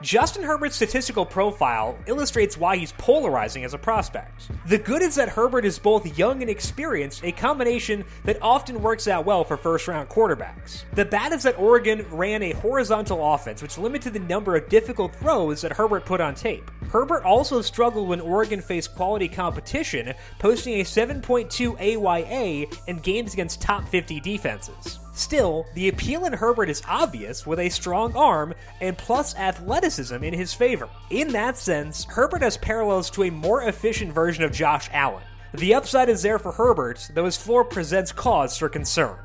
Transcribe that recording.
Justin Herbert's statistical profile illustrates why he's polarizing as a prospect. The good is that Herbert is both young and experienced, a combination that often works out well for first-round quarterbacks. The bad is that Oregon ran a horizontal offense, which limited the number of difficult throws that Herbert put on tape. Herbert also struggled when Oregon faced quality competition, posting a 7.2 AY/A in games against top 50 defenses. Still, the appeal in Herbert is obvious, with a strong arm and plus athleticism in his favor. In that sense, Herbert has parallels to a more efficient version of Josh Allen. The upside is there for Herbert, though his floor presents cause for concern.